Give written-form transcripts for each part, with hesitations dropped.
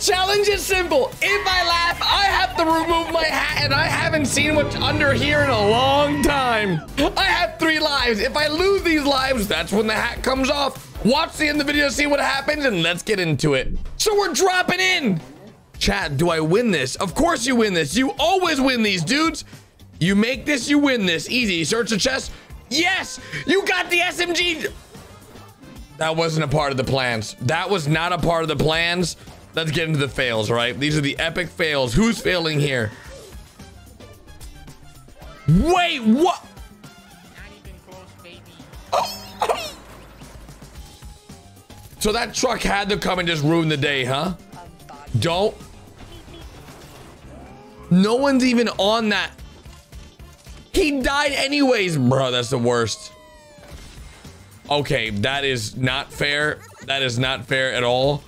challenge is simple. If I laugh, I have to remove my hat, and I haven't seen what's under here in a long time. I have 3 lives. If I lose these lives, that's when the hat comes off. Watch the end of the video, see what happens, and let's get into it. So we're dropping in. Chat, do I win this? Of course you win this. You always win these, dudes. You make this, you win this. Easy. Search the chest. Yes, you got the SMG. That wasn't a part of the plans. That was not a part of the plans. Let's get into the fails, right? These are the epic fails. Who's failing here? Wait, what? Not even close, baby. Oh. So that truck had to come and just ruin the day, huh? Don't. No one's even on that. He died anyways, bro. That's the worst. Okay, that is not fair. That is not fair at all.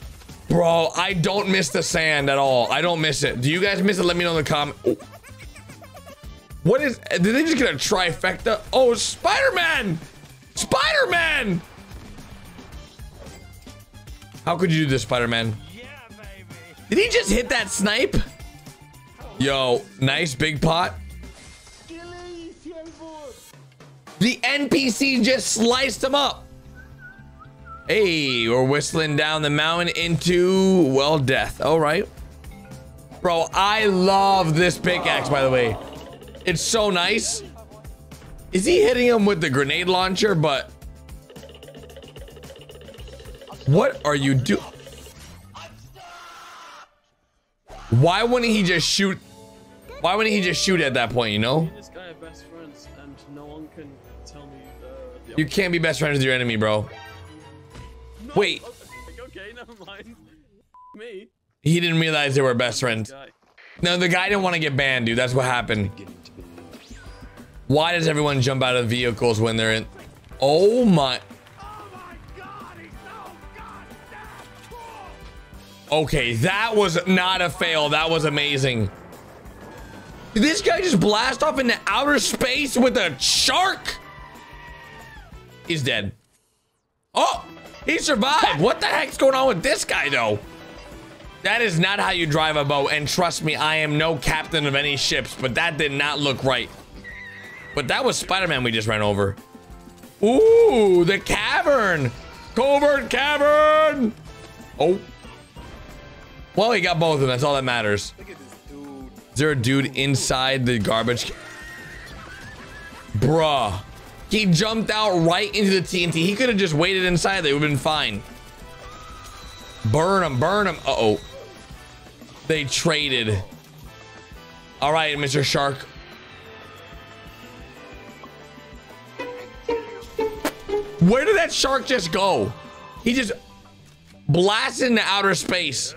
Bro, I don't miss the sand at all. I don't miss it. Do you guys miss it? Let me know in the comment. Oh. What is... Did they just get a trifecta? Oh, Spiderman! Spiderman! How could you do this, Spiderman? Yeah, baby. Did he just hit that snipe? Yo, nice big pot. The NPC just sliced him up. Hey, we're whistling down the mountain into, well, death. All right. Bro, I love this pickaxe, by the way. It's so nice. Is he hitting him with the grenade launcher? But what are you doing? Why wouldn't he just shoot? Why wouldn't he just shoot at that point, you know? You can't be best friends with your enemy, bro. No. Wait. Okay, never mind. Me. He didn't realize they were best friends. No, the guy didn't want to get banned, dude. That's what happened. Why does everyone jump out of vehicles when they're in? Oh my. Okay, that was not a fail. That was amazing. Did this guy just blast off into outer space with a shark? He's dead. Oh, he survived. What the heck's going on with this guy, though? That is not how you drive a boat. And trust me, I am no captain of any ships, but that did not look right. But that was Spider-Man we just ran over. Ooh, the cavern. Covert cavern. Oh. Well, he got both of them. That's all that matters. Is there a dude inside the garbage? Bruh. He jumped out right into the TNT. He could have just waited inside. They would have been fine. Burn him, burn him. Uh-oh. They traded. All right, Mr. Shark. Where did that shark just go? He just blasted into outer space.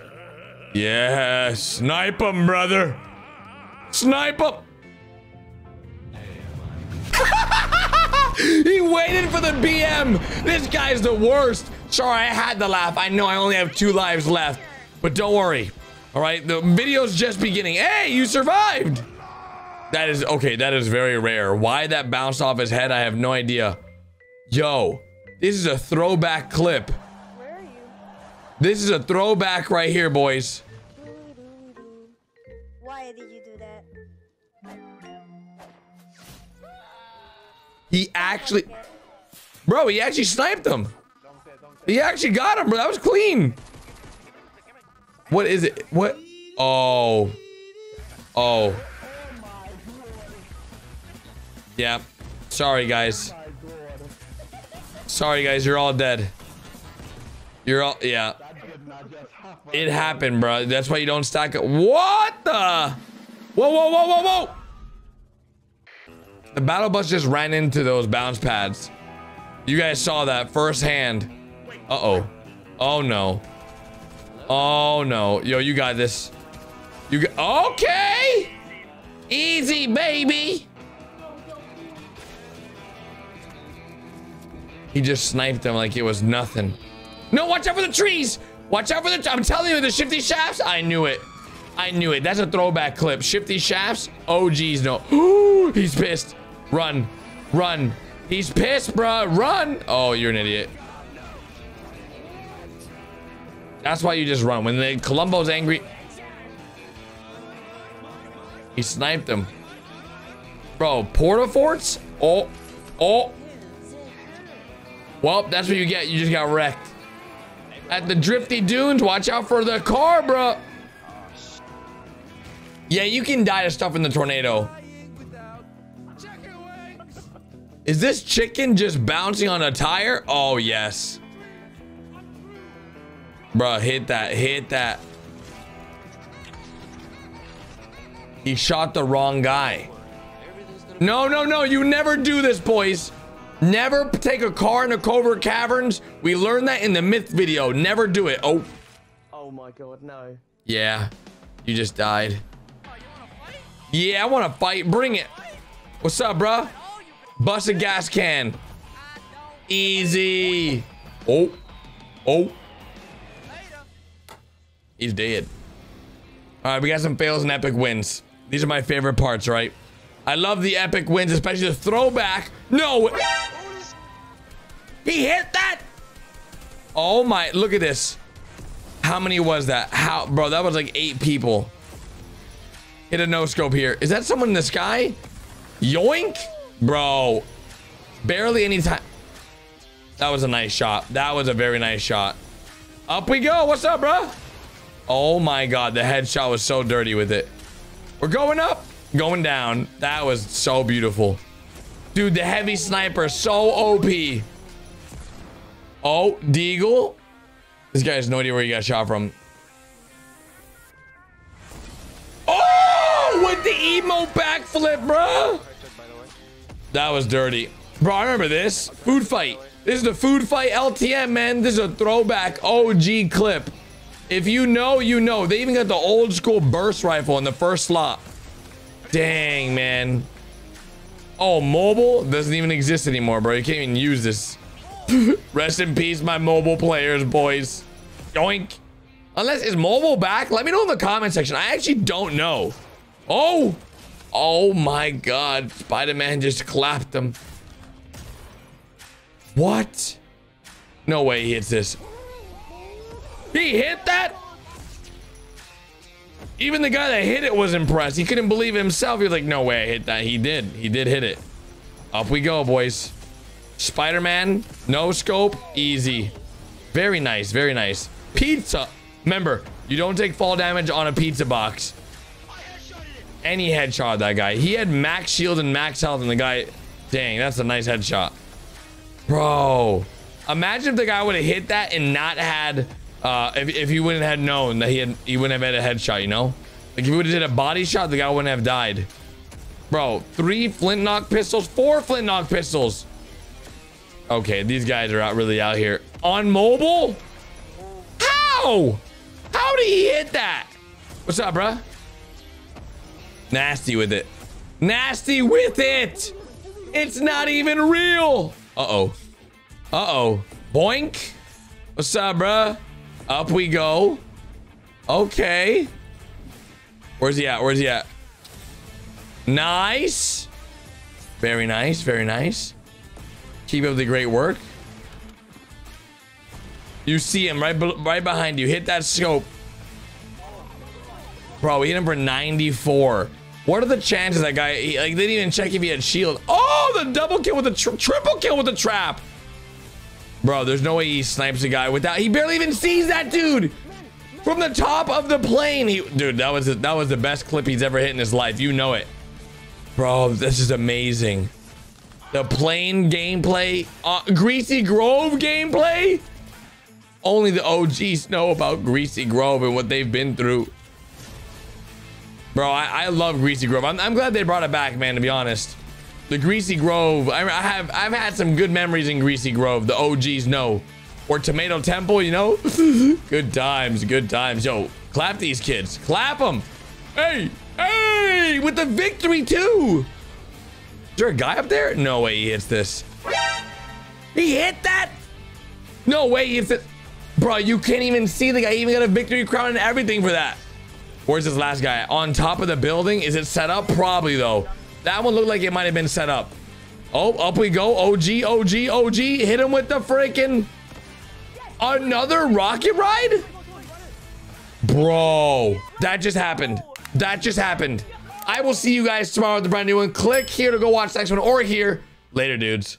Yeah, snipe him, brother. Snipe him. He waited for the BM. This guy's the worst. Sorry, I had to laugh. I know I only have 2 lives left, but don't worry. All right, the video's just beginning. Hey, you survived. That is okay. That is very rare. Why that bounced off his head, I have no idea. Yo, this is a throwback clip. Where are you? This is a throwback right here, boys. Why did you do that? He actually, bro, he actually sniped him. He actually got him, bro. That was clean. What is it? What? Oh. Oh. Yeah. Sorry, guys. Sorry, guys. You're all dead. You're all, yeah. It happened, bro. That's why you don't stack up. What the? Whoa, whoa, whoa, whoa, whoa. The battle bus just ran into those bounce pads. You guys saw that firsthand. Uh-oh. Oh, no. Oh, no. Yo, you got this. You got... Okay! Easy, baby! He just sniped them like it was nothing. No, watch out for the trees! Watch out for the... I'm telling you, the shifty shafts! I knew it. I knew it. That's a throwback clip. Shifty shafts? Oh, geez, no. Ooh, he's pissed. Run, run. He's pissed, bruh. Run. Oh, you're an idiot. That's why you just run. When the Columbo's angry, he sniped him. Bro, Porta Forts? Oh, oh. Well, that's what you get. You just got wrecked. At the Drifty Dunes, watch out for the car, bro. Yeah, you can die to stuff in the tornado. Is this chicken just bouncing on a tire? Oh, yes. Bro, hit that, hit that. He shot the wrong guy. No, no, no, you never do this, boys. Never take a car into covert caverns. We learned that in the myth video. Never do it. Oh. Oh my God, no. Yeah, you just died. Oh, you wanna fight? Yeah, I want to fight. Bring it. What's up, bruh? Bust a gas can. Easy. Oh. Oh. He's dead. All right, we got some fails and epic wins. These are my favorite parts, right? I love the epic wins, especially the throwback. No! He hit that! Oh my, look at this. How many was that? How, bro, that was like 8 people. Hit a no-scope here. Is that someone in the sky? Yoink? Bro, barely any time. That was a nice shot. That was a very nice shot. Up we go. What's up, bro? Oh my God, the headshot was so dirty with it. We're going up, going down. That was so beautiful. Dude, the heavy sniper, so OP. Oh, Deagle. This guy has no idea where he got shot from. Oh, with the emo backflip, bro. That was dirty. Bro, I remember this. Food fight. This is the food fight LTM, man. This is a throwback OG clip. If you know, you know. They even got the old school burst rifle in the first slot. Dang, man. Oh, mobile doesn't even exist anymore, bro. You can't even use this. Rest in peace, my mobile players, boys. Yoink. Unless, is mobile back? Let me know in the comment section. I actually don't know. Oh. Oh, my God. Spider-Man just clapped him. What? No way he hits this. He hit that? Even the guy that hit it was impressed. He couldn't believe it himself. He was like, no way I hit that. He did. He did hit it. Up we go, boys. Spider-Man, no scope, easy. Very nice, very nice. Pizza. Remember, you don't take fall damage on a pizza box. And he headshot that guy. He had max shield and max health, and the guy... Dang, that's a nice headshot. Bro. Imagine if the guy would have hit that and not had... if he wouldn't have known that he wouldn't have had a headshot, you know? Like, if he would have did a body shot, the guy wouldn't have died. Bro, 3 flint knock pistols, 4 flint knock pistols. Okay, these guys are out really out here. On mobile? How? How did he hit that? What's up, bruh? Nasty with it. Nasty with it. It's not even real. Uh-oh. Uh-oh. Boink. What's up, bruh? Up we go. Okay. Where's he at? Where's he at? Nice. Very nice. Very nice. Keep up the great work. You see him right behind you. Hit that scope. Bro, we hit him for 94. What are the chances that guy... like, they didn't even check if he had shield. Oh, the double kill with the... triple kill with the trap. Bro, there's no way he snipes a guy without... He barely even sees that dude. From the top of the plane. Dude, that was the best clip he's ever hit in his life. You know it. Bro, this is amazing. The plane gameplay. Greasy Grove gameplay? Only the OGs know about Greasy Grove and what they've been through. Bro, I love Greasy Grove. I'm glad they brought it back, man, to be honest. The Greasy Grove, I've had some good memories in Greasy Grove. The OGs know. Or Tomato Temple, you know? Good times, good times. Yo, clap these kids. Clap them. Hey, hey, with the victory too. Is there a guy up there? No way he hits this. He hit that? No way he hits it. Bro, you can't even see the guy. He even got a victory crown and everything for that. Where's this last guy? On top of the building? Is it set up? Probably, though. That one looked like it might have been set up. Oh, up we go. OG, OG, OG. Hit him with the freaking... Another rocket ride? Bro, that just happened. That just happened. I will see you guys tomorrow with the brand new one. Click here to go watch the next one or here. Later, dudes.